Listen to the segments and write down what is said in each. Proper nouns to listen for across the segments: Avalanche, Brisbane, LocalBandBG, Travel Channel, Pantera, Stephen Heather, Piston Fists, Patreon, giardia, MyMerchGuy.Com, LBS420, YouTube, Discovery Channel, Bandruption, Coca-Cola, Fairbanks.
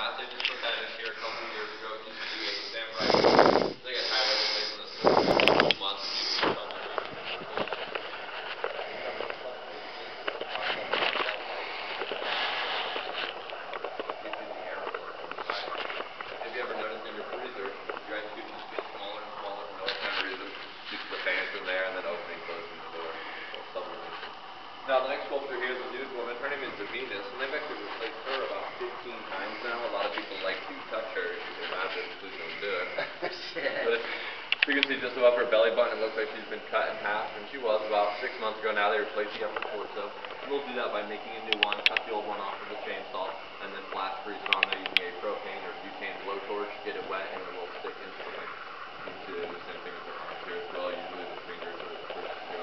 They just put that in here a couple of years ago. It used to be a samurai. They got tired of placing this for a couple months. Have you ever noticed in your freezer, your ice cube just gets smaller and smaller for no apparent reason? Just the fans in there and then opening, closing the door. Now the next sculpture here is a nude woman. Her name is Venus, and they've actually replaced her about 15 times now. A lot of people like to touch her. She's a rabbit, please don't do it. But you can see just above her belly button, it looks like she's been cut in half, and she was about 6 months ago now. They replaced the upper torso. We'll do that by making a new one, cut the old one off with a chainsaw, and then blast freeze it on there using a propane or butane blowtorch, get it wet, and then we'll stick instantly. You can see they do the same thing with their arms here as well, usually the fingers are the first to go.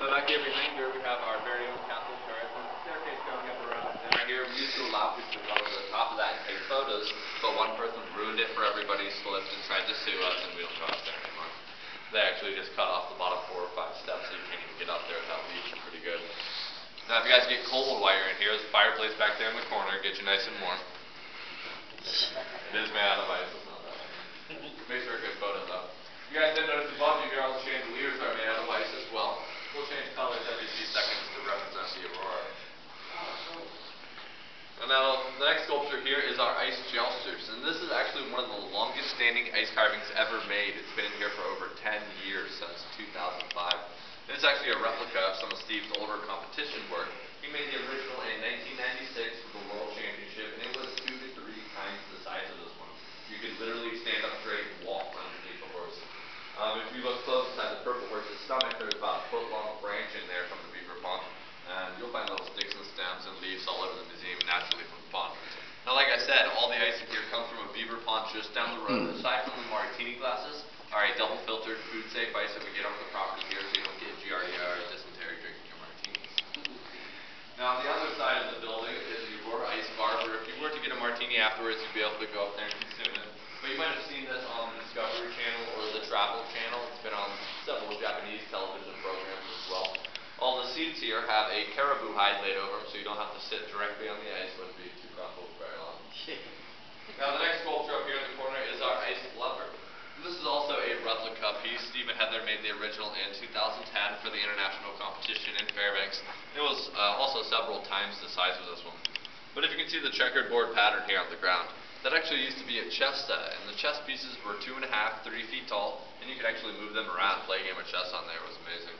So back here behind her, we have our very own castle turret with the staircase going up around. And right here, we used to allow people to go to the top of that and take photos, but one person ruined it for everybody, slipped and tried to sue us, and we don't go up there anymore. They actually just cut off the bottom 4 or 5 steps, so you can't even get up there without reaching pretty good. Now if you guys get cold while you're in here, there's a fireplace back there in the corner, get you nice and warm. It is made out of ice, it's not that. Makes for a good photo though. You guys did notice above you here all the chandeliers are made out of ice as well. We'll change colors every few seconds to represent the aurora. And now, the next sculpture here is our ice jousters, and this is actually one of the longest standing ice carvings ever made. It's been in here for over 10 years, since 2005. And it's actually a replica of some of Steve's older competition work. He made the original in 1996 for the World Championship, and it was 2 to 3 times the size of this one. You could literally stand up straight and walk underneath the horse. If you look close inside the purple horse's stomach, there's about a foot-long branch in there from the beaver pond. And you'll find little sticks and stems and leaves all over the museum naturally from the pond. Now, like I said, all the ice in here comes from a beaver pond just down the road. Aside from the martini glasses, all right, double-filtered, food-safe ice that we get off the property here so you don't get giardia or dysentery drinking your martinis. Now, on the other side of the building is the Aurora Ice Bar, where if you were to get a martini afterwards, you'd be able to go up there and consume it. But you might have seen this on the Discovery Channel or the Travel Channel. It's been on several Japanese television programs as well. All the seats here have a caribou hide laid over them, so you don't have to sit directly on the ice. Wouldn't be too comfortable for very long. Now the next sculpture up here in the corner is our ice lover. This is also a replica piece. Stephen Heather made the original in 2010 for the international competition in Fairbanks. It was also several times the size of this one. But if you can see the checkered board pattern here on the ground, that actually used to be a chess set, and the chess pieces were 2.5 to 3 feet tall, and you could actually move them around. Play a game of chess on there was amazing.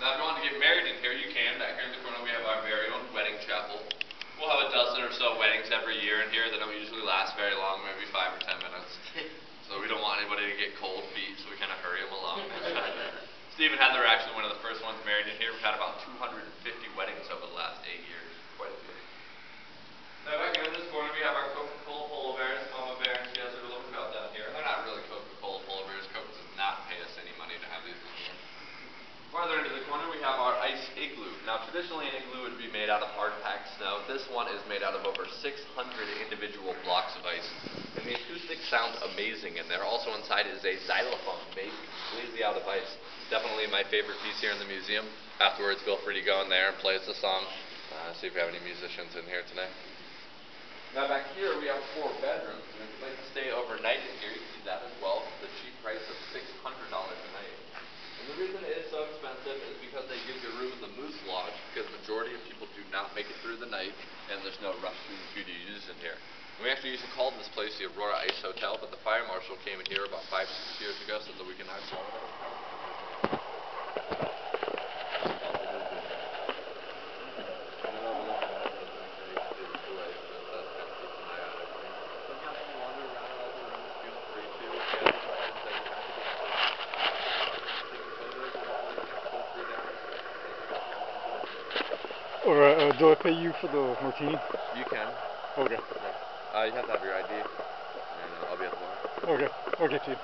Now, if you want to get married in here, you can. Back here in the corner, we have our very own wedding chapel. We'll have a dozen or so weddings every year in here that don't usually last very long, maybe 5 or 10 minutes. So we don't want anybody to get cold feet, so we kind of hurry them along. Stephen Heather were actually one of the first ones married in here. We've had about 250 weddings over the last 8 years. Quite a few. Now back in this corner we have our Coca-Cola polar bears, mama bear, and she has her little cup down here. They're not really Coca-Cola polar bears. Coke does not pay us any money to have these in here. Farther into the corner we have our ice igloo. Now traditionally an igloo would be made out of hard-packed snow. This one is made out of over 600 individual blocks of ice. And the acoustics sound amazing in there. Also inside is a xylophone made completely out of ice. Definitely my favorite piece here in the museum. Afterwards feel free to go in there and play us a song. See if we have any musicians in here today. Now back here we have 4 bedrooms, and if you'd like to stay overnight in here, you can do that as well for the cheap price of $600 a night. And the reason it is so expensive is because they give you a room in the moose lodge, because the majority of people do not make it through the night, and there's no restrooms for you to use in here. And we actually used to call this place the Aurora Ice Hotel, but the fire marshal came in here about 5 or 6 years ago, so that we can actually... Or do I pay you for the martini? You can. Okay. Yeah. You have to have your ID, and I'll be at the bar. Okay, I'll get to you.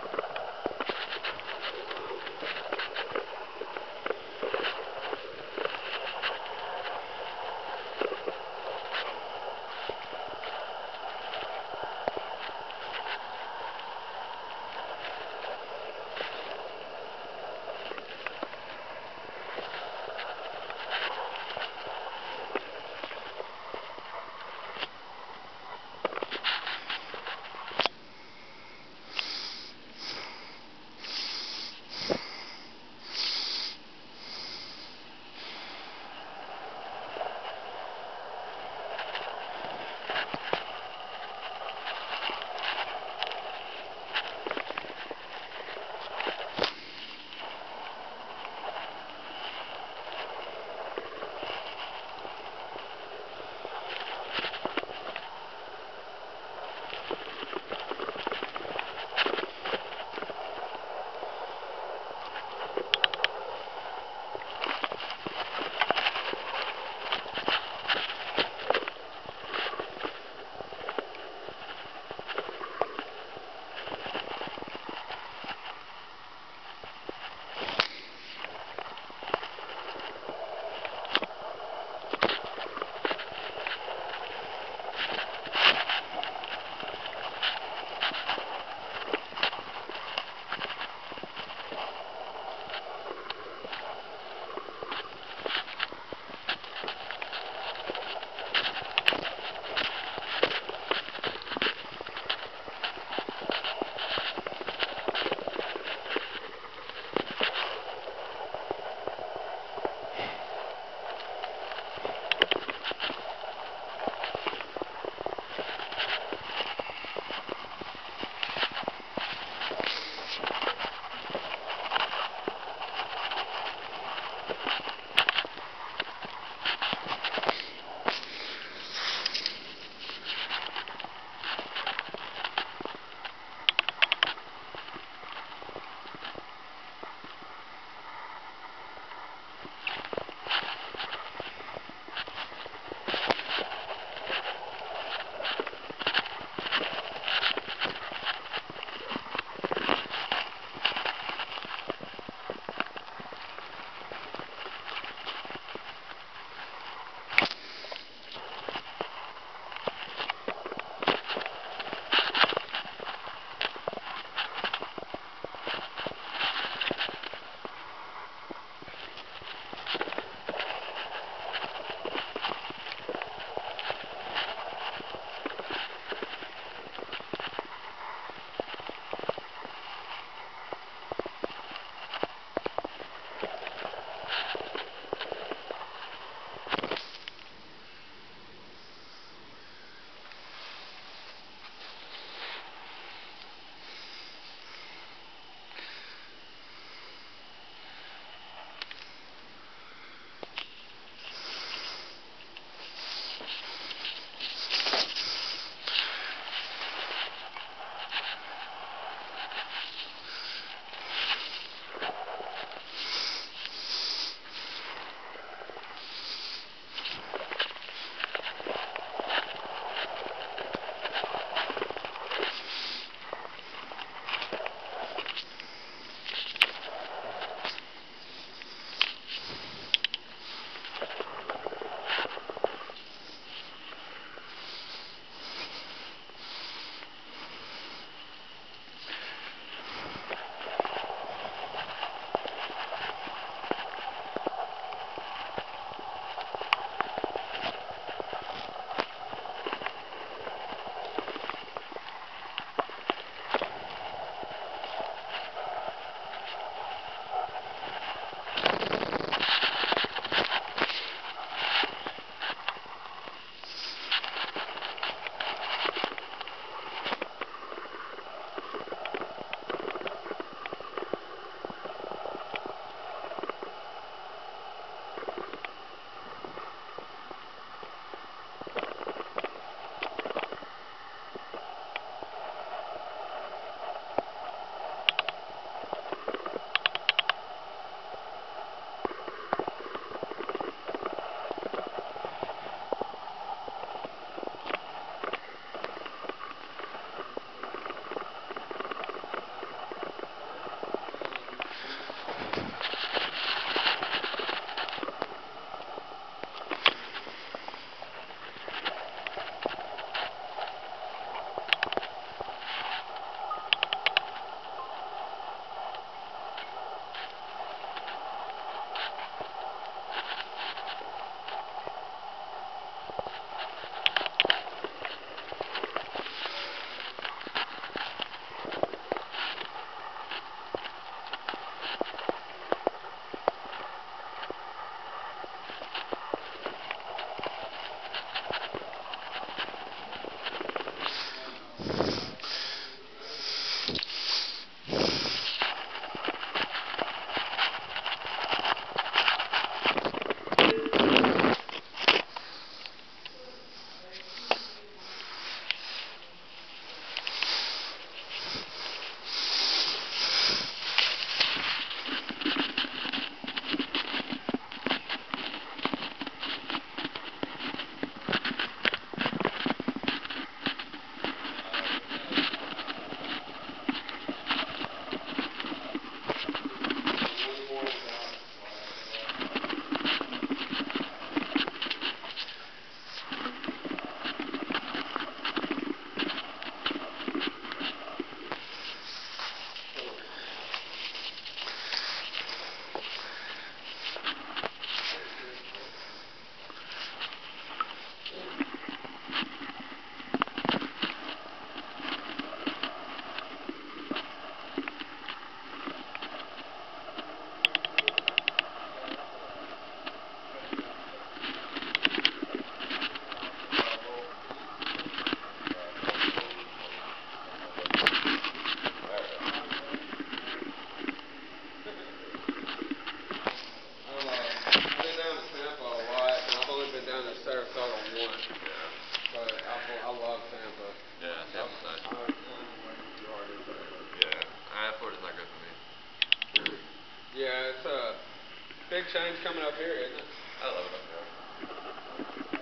sunshine's coming up here, isn't it? I love it up there.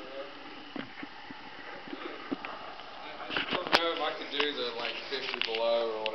I don't know if I could do the like 50 below.